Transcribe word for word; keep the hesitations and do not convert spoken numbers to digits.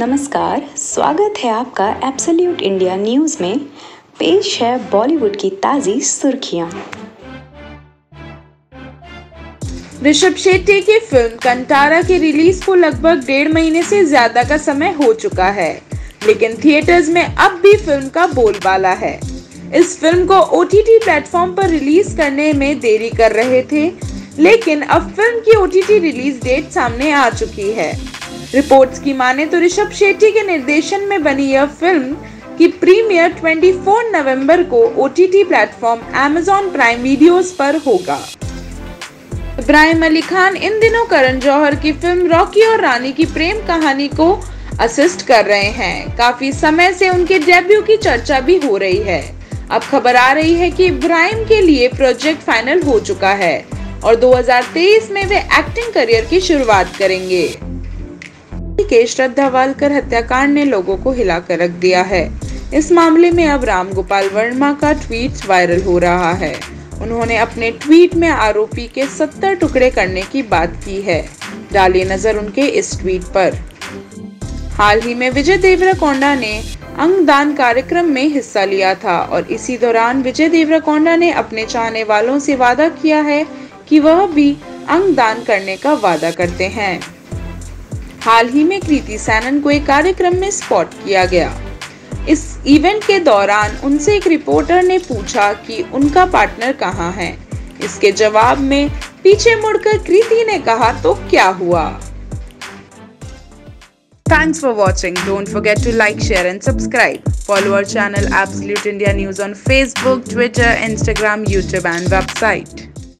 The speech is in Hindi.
नमस्कार, स्वागत है आपका एब्सोल्यूट इंडिया न्यूज़ में। पेश है बॉलीवुड की ताज़ी सुर्खियां। ऋषभ शेट्टी की फिल्म कंटारा के रिलीज को लगभग डेढ़ महीने से ज्यादा का समय हो चुका है, लेकिन थिएटर्स में अब भी फिल्म का बोलबाला है। इस फिल्म को ओटीटी प्लेटफॉर्म पर रिलीज करने में देरी कर रहे थे, लेकिन अब फिल्म की ओटीटी रिलीज डेट सामने आ चुकी है। रिपोर्ट्स की माने तो ऋषभ शेट्टी के निर्देशन में बनी यह फिल्म की प्रीमियर चौबीस नवंबर को OTT platform Amazon prime videos पर होगा। इब्राहिम अली खान इन दिनों करण जौहर की फिल्म रॉकी और रानी की प्रेम कहानी को असिस्ट कर रहे हैं। काफी समय से उनके डेब्यू की चर्चा भी हो रही है। अब खबर आ रही है कि इब्राहिम के लिए प्रोजेक्ट फाइनल हो चुका है और दो हज़ार तेईस में वे एक्टिंग करियर की शुरुआत करेंगे। के श्रद्धा वालकर हत्याकांड ने लोगों को हिलाकर रख दिया है। इस मामले में अब राम गोपाल वर्मा का ट्वीट वायरल हो रहा है। उन्होंने अपने ट्वीट में आरोपी के सत्तर टुकड़े करने की बात की है। डाली नजर उनके इस ट्वीट पर। हाल ही में विजय देवराकोंडा ने अंगदान कार्यक्रम में हिस्सा लिया था और इसी दौरान विजय देवराकोंडा ने अपने चाहने वालों से वादा किया है कि वह भी अंगदान करने का वादा करते हैं। हाल ही में कृति सैनन को एक कार्यक्रम में स्पॉट किया गया। इस इवेंट के दौरान उनसे एक रिपोर्टर ने पूछा कि उनका पार्टनर कहाँ है। इसके जवाब में पीछे मुड़कर कृति ने कहा, तो क्या हुआ। Thanks for watching. Don't forget to like, share and subscribe. Follow our channel absolute India news on Facebook, Twitter, Instagram, YouTube and website.